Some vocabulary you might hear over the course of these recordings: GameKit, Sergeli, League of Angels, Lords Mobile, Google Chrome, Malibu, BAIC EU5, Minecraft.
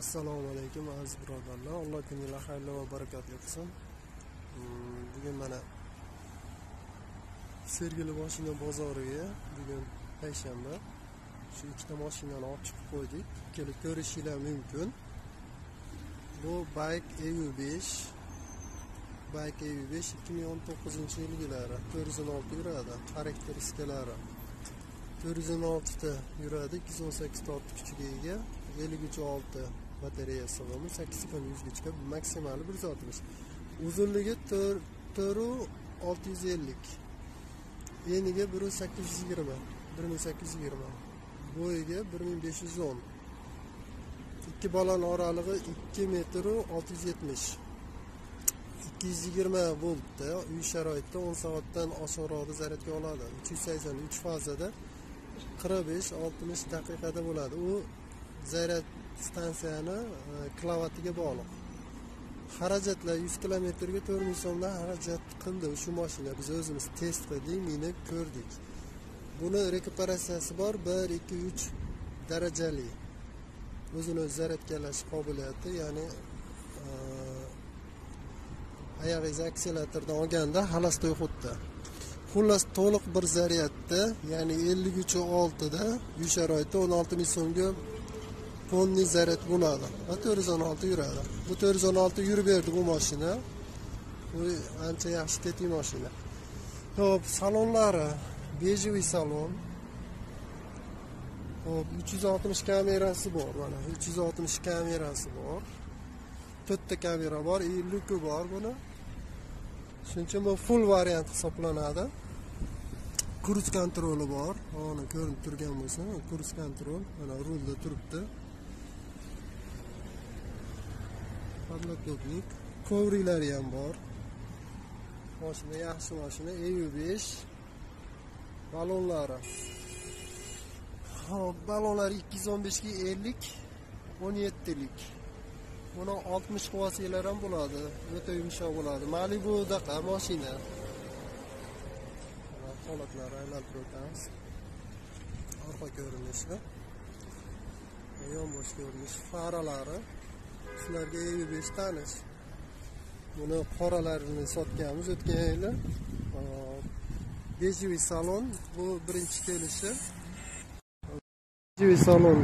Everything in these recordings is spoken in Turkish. Assalomu alaykum aziz birodarlar. Alloh kuningizlar xayrli va barakatli bo'lsin. Bugun mana Sergeli mashina bozoriga, bugun payshanba, shu ikkita mashinani olib chiqib qo'ydik. Kelib ko'rishinglar mumkin. Bu BAIC EU5, BAIC EU5 2019-yilgi yillar, 406 yuradi, xarakteristikalari. 416 ta yuradi, 218 ta kuchga ega, 53.6 batareya sog'imi, 8.100 gacha maksimal bir uzatilish. Uzunligi 4650. Eniga 1820, 1820. Bo'yiga 1510. Ikki balon oralig'i 2 metr 670. 220 voltda uy sharoitida 10 soatdan oshiqroq zaryadga oladi. 383 fazada 45-60 daqiqada bo'ladi. U zaryad stansiyani kilovatiga bog'liq. Xarajatlar 100 kilometrga 4000 so'mdan xarajat qildi. Shu mashina biz o'zimiz test qildik, minib ko'rdik. Buni rekuperatsiyasi bor, 1-2-3 darajali. O'zini o'zi zaryadkalash qobiliyati, ya'ni ayağınızı akseleratordan olganda halas to'y xuddi. Xullas to'liq bir zaryadda, ya'ni 53.6 da uy sharoitida 16 ming so'mga tonni zaryad bo'ladi. 416 yuradi. Bu 416 yurib berdi bu mashina. Bu ancha yaxshi tetik mashina. Xo'p, salonlari bejiviy salon. Xo'p, 360 kamerasi bor mana. 360 kamerasi bor. 4 ta kamera bor, luki bor buni. Shuning uchun bu full variant hisoblanadi. Cruise kontroli bor. Mana ko'rinib turgan bo'lsa, cruise kontrol mana rulda turibdi. Panoramic kovriklari ham bor. Mashina yaxshi mashina, EU5. Balonlari. Xo'p, balonlar 215 ga 50, 17 lik. Buni 60 quvvasilar ham bo'ladi, o'ta yumshoq bo'ladi. Malibu daqa mashina. Holatlari aylanib o'tamiz. Orqa ko'rinishi, yon bosh ko'rinishi, faralari sizlarga 5 tanish. Buni qoralarini sotganmiz o'tgan yili. Bejiviy salon, bu birinchi kelishi. Bejiviy salon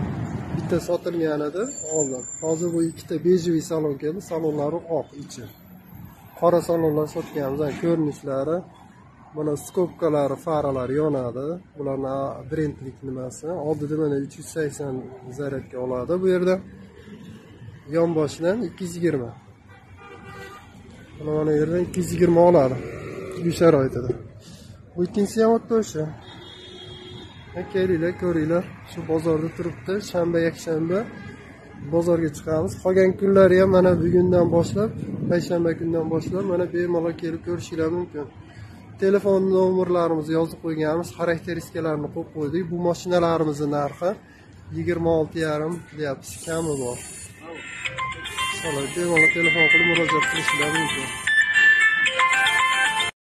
bitta sotilgan edi oldin. Hozir bu ikkita bejiviy salon keldi. Salonlari oq ichi. Qora salonlar sotganimizdan ko'rinishlari, mana skobkalari, faralar yonadi. Bularni brendlik nimasi. Oldida mana 380 zaryadga oladi. Bu yerda yon boshidan 220. Mana yerdan 220 oladi. Uy sharoitida. Bu ikkinchisi ham o'sha. Kelinglar, ko'ringlar. Shu bozorda turibdi. Shanba, yakshanba bozorga chiqamiz. Qolgan kunlari ham mana bugundan boshlab, payshanba kundan boshlab mana bemalol kelib ko'rishinglar mumkin. Telefon nomerlarimizni yozib qo'yganmiz, xarakteristikalarni qo'yib qo'ydik. Bu mashinalarimizni narxi 26.5 deyapti, kami bor. Bemalol telefon qilib murojaat qilishinglar mumkin.